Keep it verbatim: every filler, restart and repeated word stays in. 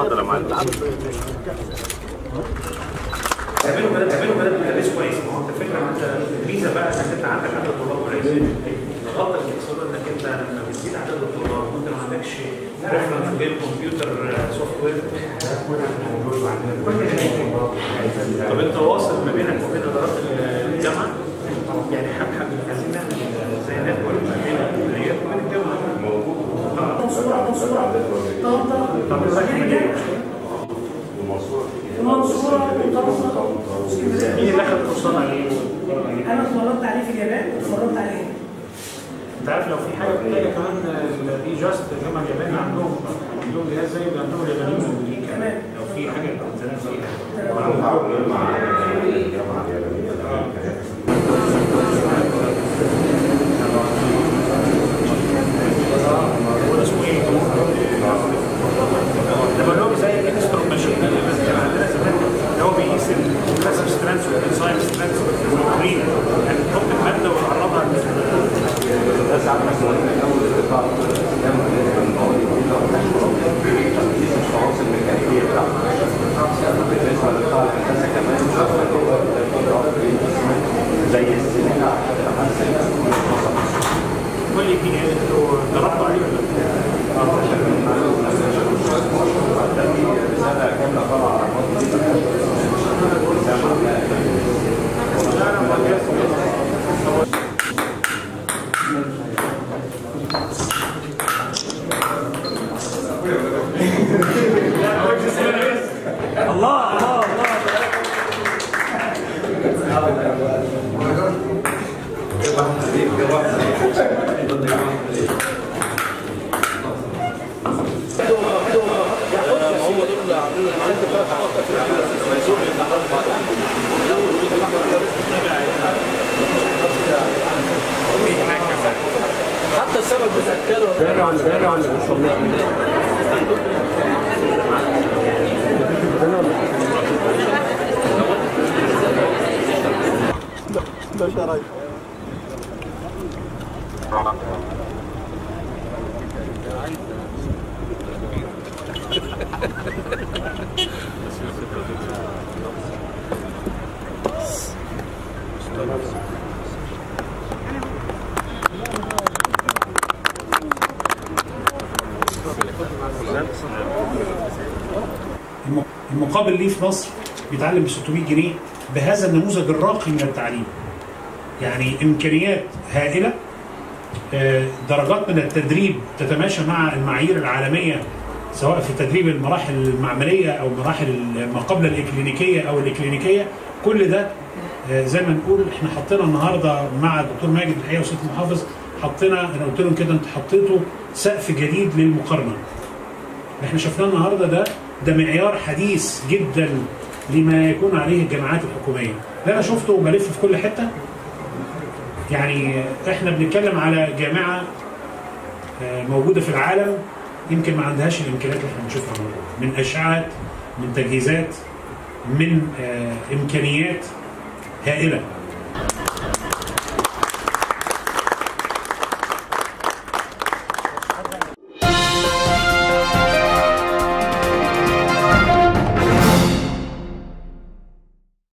اتفضل يا معلم. قابلوا بلد قابلوا بلد بتلبس كويس. ما هو انت الفكره انت الميزه بقى انك انت عندك عدد طلاب قليل. الغلطه اللي بتحصل انك انت لما بتزيد عدد الطلاب وانت ما عندكش ريفرنس بين كمبيوتر سوفت وير. طب انت واصل ما بينك وبين ادارات الجامعه؟ يعني حابب عايزين نعمل زي نتورك ما بين الكليات وبين الجامعه. موجود. منصورة وطنطا واسكندرية. مين اللي اخد كورسات عليه؟ أنا اتمرنت عليه في اليابان واتمرنت عليه. أنت عارف لو في حاجة محتاجة كمان بي جاست الجامعة اليابانية عندهم عندهم جهاز زي اللي عندهم اليابانيين موجودين كمان لو في حاجة بتنزلها فيها. أنا متعاون مع الجامعة اليابانية هو اسمه إيه؟ لما اللي هو زي الإكسترا ماشين الكاسب سترانس والانزايم سترانس والكرين يعني تحط الماده وتعرضها كل دي انتوا ضربتوا عليه الله الله حتى السبب المقابل ليه في مصر بيتعلم ب ستمية جنيه بهذا النموذج الراقي من التعليم. يعني امكانيات هائله، درجات من التدريب تتماشى مع المعايير العالميه سواء في تدريب المراحل المعمليه او مراحل ما قبل الاكلينيكيه او الاكلينيكيه. كل ده زي ما نقول احنا حطينا النهارده مع الدكتور ماجد الحقيقه وسياده المحافظ، حطينا انا قلت لهم كده انتوا حطيتوا سقف جديد للمقارنه. احنا شفناه النهارده ده ده معيار حديث جدا لما يكون عليه الجامعات الحكوميه. ده انا شفته وبلف في كل حته. يعني احنا بنتكلم على جامعه موجوده في العالم يمكن ما عندهاش الامكانيات اللي احنا بنشوفها موجوده، من اشعاعات، من تجهيزات، من امكانيات هائله.